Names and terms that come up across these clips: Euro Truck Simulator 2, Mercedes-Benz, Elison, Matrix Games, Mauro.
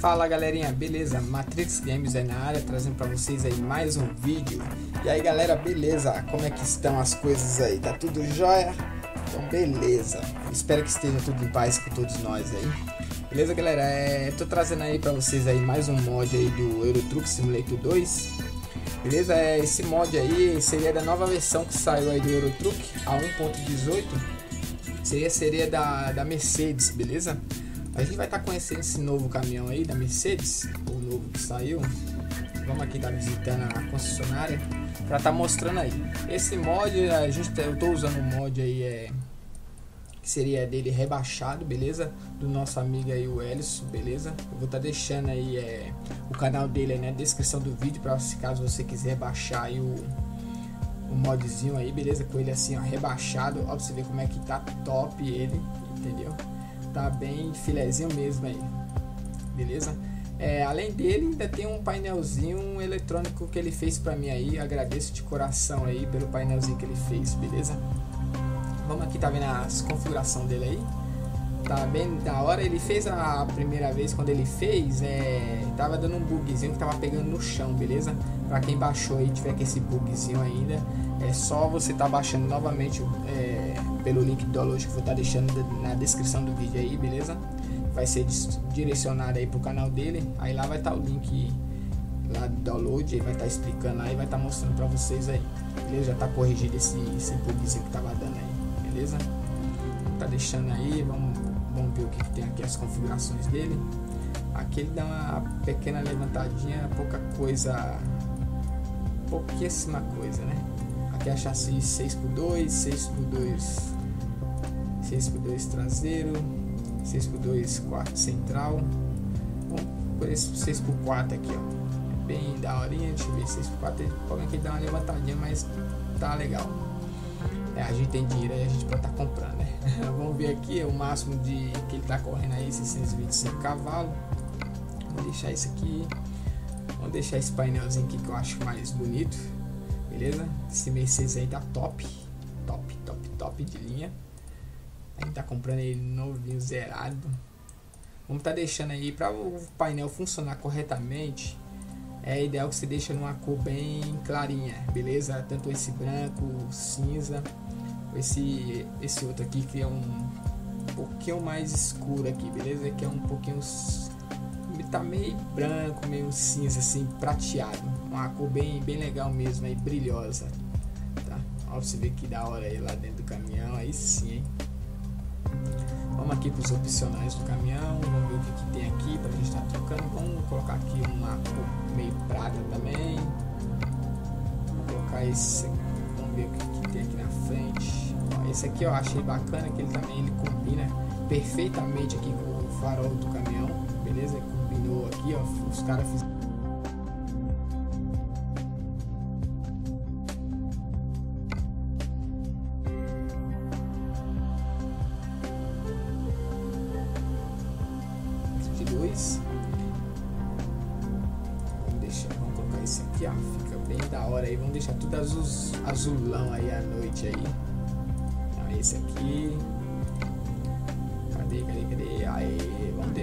Fala galerinha, beleza? Matrix Games é na área, trazendo pra vocês aí mais um vídeo. E aí galera, beleza? Como é que estão as coisas aí? Tá tudo jóia? Então beleza, espero que esteja tudo em paz com todos nós aí. Beleza galera, tô trazendo aí pra vocês aí mais um mod aí do Euro Truck Simulator 2. Beleza, esse mod aí seria da nova versão que saiu aí do Euro Truck, a 1.18. Seria da Mercedes, beleza? A gente vai estar conhecendo esse novo caminhão aí da Mercedes, o novo que saiu. Vamos aqui estar visitando a concessionária para estar mostrando aí. Esse mod, eu estou usando um mod aí que seria dele rebaixado, beleza? Do nosso amigo aí, o Elison, beleza? Eu vou estar deixando aí o canal dele aí na descrição do vídeo, para se caso você quiser baixar aí o modzinho aí, beleza? Com ele assim, ó, rebaixado, ó, pra você ver como é que tá top ele, entendeu? Tá bem filezinho mesmo aí, beleza? Além dele, ainda tem um painelzinho eletrônico que ele fez pra mim aí, agradeço de coração aí pelo painelzinho que ele fez, beleza? Vamos aqui, tá vendo as configurações dele aí? Tá bem da hora. Ele fez a primeira vez, quando ele fez, tava dando um bugzinho que tava pegando no chão, beleza? Pra quem baixou e tiver com esse bugzinho ainda, é só você tá baixando novamente pelo link do download que eu vou estar deixando na descrição do vídeo aí, beleza? Vai ser direcionado aí pro canal dele, aí lá vai estar o link lá do download, ele vai estar explicando aí, vai estar mostrando pra vocês aí, beleza? Já tá corrigido esse bugzinho que tava dando aí, beleza? Tá deixando aí, vamos ver o que tem aqui, as configurações dele. Aqui ele dá uma pequena levantadinha, pouquíssima coisa, né? Aqui a chassi 6x2, 6x2, 6x2 traseiro, 6x2 quarto central. Vamos por esse 6x4 aqui, ó, bem daorinha. Deixa eu ver, 6x4, ele pode dar uma levantadinha, mas tá legal. A gente tem dinheiro aí, a gente pode estar comprando, né? Vamos ver aqui, o máximo que ele tá correndo aí, 625 cavalos. Vou deixar isso aqui, vamos deixar esse painelzinho aqui que eu acho mais bonito, beleza? Esse Mercedes aí tá top, top, top, top de linha. A gente tá comprando ele novinho, zerado. Vamos tá deixando aí, para o painel funcionar corretamente, é ideal que você deixa numa cor bem clarinha, beleza? Tanto esse branco, cinza, esse outro aqui que é um pouquinho mais escuro aqui, beleza? Que é um pouquinho, tá meio branco, meio cinza assim, prateado, uma cor bem legal mesmo aí, brilhosa, tá? Ó, pra você ver que da hora aí lá dentro do caminhão, aí sim, hein? Vamos aqui para os opcionais do caminhão, vamos ver o que tem aqui para a gente estar trocando. Vamos colocar aqui uma cor meio prata também. Vou colocar esse aqui. Vamos ver o que tem aqui na frente. Ó, esse aqui eu achei bacana, que ele também combina perfeitamente aqui com o farol do caminhão, beleza? Combinou aqui, ó, os caras fizeram. Vamos colocar isso aqui, ó, fica bem da hora aí. Vamos deixar tudo azulão aí à noite aí. Então, esse aqui, cadê? Aí,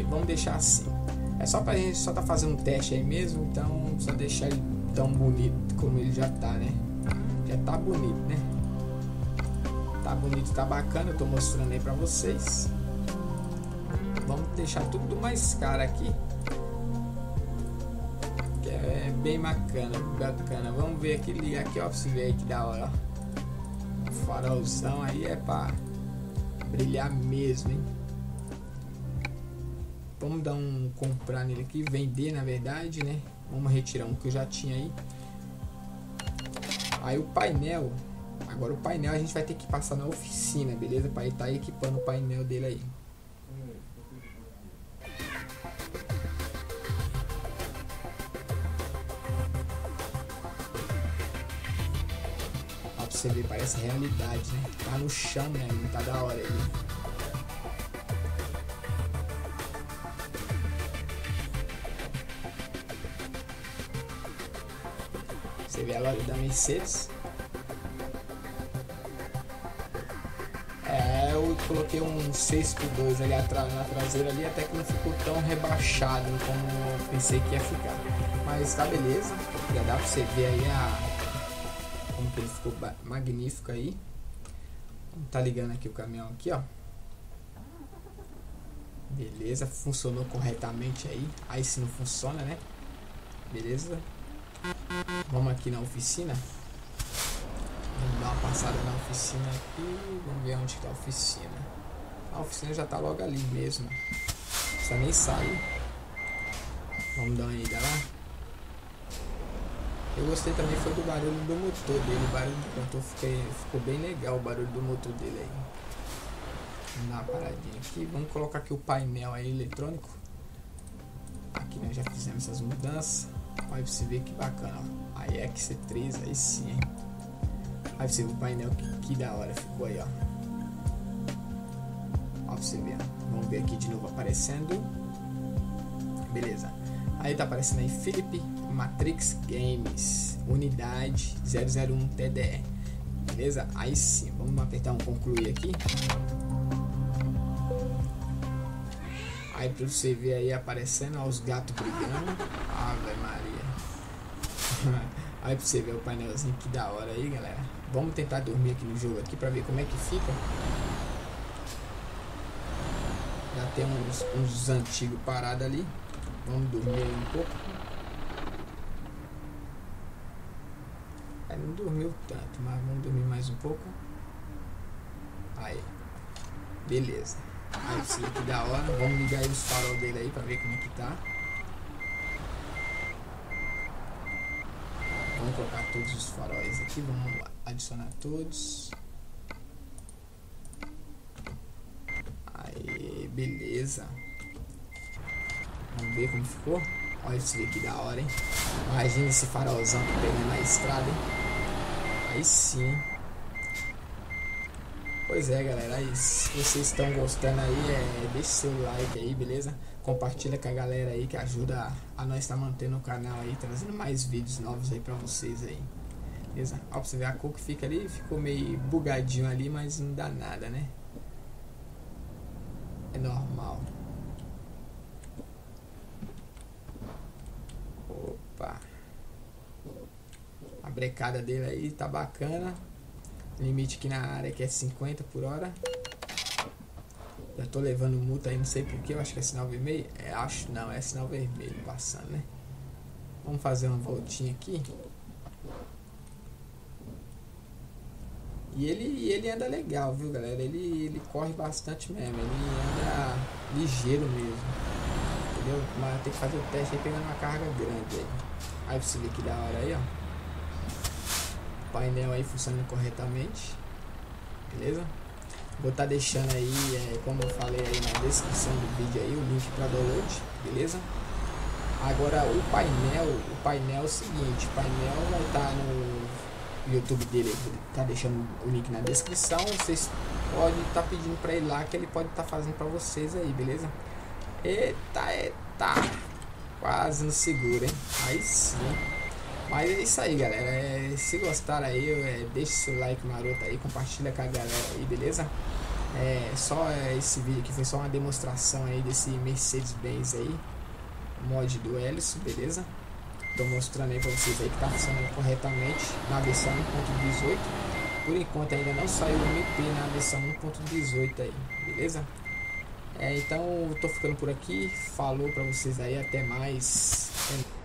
vamos deixar assim. É só pra gente só tá fazendo um teste aí mesmo, então só deixar ele tão bonito como ele já tá, né? Já tá bonito, né? Tá bonito, tá bacana. Eu tô mostrando aí pra vocês. Vamos deixar tudo mais caro aqui, que é bem bacana. Vamos ver aqui ó, pra você ver aí que da hora, ó. O farolzão aí é pra brilhar mesmo, hein? Vamos dar um comprar nele aqui, vender na verdade, né? Vamos retirar um que eu já tinha aí. Aí o painel, agora o painel a gente vai ter que passar na oficina, beleza? Pra ele tá equipando o painel dele aí. Você vê, parece realidade, né? Tá no chão mesmo, tá da hora aí. Você vê a loja da Mercedes. coloquei um 6x2 ali na traseira ali, até que não ficou tão rebaixado como eu pensei que ia ficar. Mas tá beleza, já dá pra você ver aí como que ele ficou magnífico aí. Tá ligando aqui o caminhão aqui, ó. Beleza, funcionou corretamente aí. Aí se não funciona, né? Beleza. Vamos aqui na oficina. Vamos dar uma passada na oficina aqui. Vamos ver onde está a oficina. A oficina já tá logo ali mesmo. Não precisa nem sair. Vamos dar uma ida lá. Eu gostei também foi do barulho do motor dele. O barulho do motor ficou bem legal, o barulho do motor dele aí. Vamos dar uma paradinha aqui. Vamos colocar aqui o painel aí eletrônico. Aqui nós já fizemos essas mudanças. Aí você vê que bacana, ó. Aí é X3, aí sim, hein? Aí você vê o painel que da hora ficou aí, ó. Ó, pra você ver, ó. Vamos ver aqui de novo aparecendo. Beleza. Aí tá aparecendo aí Felipe Matrix Games, unidade 001 TDE. Beleza? Aí sim, vamos apertar um concluir aqui. Aí pra você ver aí aparecendo, ó, os gatos brigando. Ave Maria. Aí pra você ver o painelzinho que da hora aí, galera. Vamos tentar dormir aqui no jogo aqui pra ver como é que fica. Já tem uns antigos parados ali. Vamos dormir aí um pouco. Aí não dormiu tanto, mas vamos dormir mais um pouco. Aí. Beleza. Aí sim, que da hora. Vamos ligar aí os farol dele aí pra ver como é que tá. Vamos colocar todos os faróis aqui. Vamos adicionar todos. Aí, beleza. Vamos ver como ficou. Olha isso aqui da hora, hein? Imagina esse farolzão pegando na estrada, hein? Aí sim. Pois é, galera, aí, se vocês estão gostando aí, deixe seu like aí, beleza? Compartilha com a galera aí que ajuda a nós estar mantendo o canal aí, trazendo mais vídeos novos aí pra vocês aí, beleza? Ó, pra você ver a cor que fica ali, ficou meio bugadinho ali, mas não dá nada, né? É normal. Opa! A brecada dele aí tá bacana. Limite aqui na área que é 50 por hora. Já tô levando multa aí, não sei porquê. Eu acho que é sinal vermelho. É, acho não, é sinal vermelho passando, né? Vamos fazer uma voltinha aqui. E ele anda legal, viu, galera? Ele corre bastante mesmo. Ele anda ligeiro mesmo. Entendeu? Mas tem que fazer o teste aí pegando uma carga grande aí. Aí você vê que da hora aí, ó. Painel aí funcionando corretamente, beleza? Vou estar deixando aí, como eu falei aí na descrição do vídeo aí, o link para download, beleza? Agora o painel é o seguinte, o painel vai estar no YouTube dele, tá deixando o link na descrição, vocês podem estar pedindo para ele lá que ele pode estar fazendo para vocês aí, beleza? Eita, quase não segura, hein? Aí sim. Mas é isso aí, galera, se gostaram aí, deixe seu like maroto aí, compartilha com a galera aí, beleza? Esse vídeo aqui foi só uma demonstração aí desse Mercedes-Benz aí, mod do Elison, beleza? Tô mostrando aí pra vocês aí que tá funcionando corretamente na versão 1.18. Por enquanto ainda não saiu o MP na versão 1.18 aí, beleza? Então, tô ficando por aqui, falou pra vocês aí, até mais.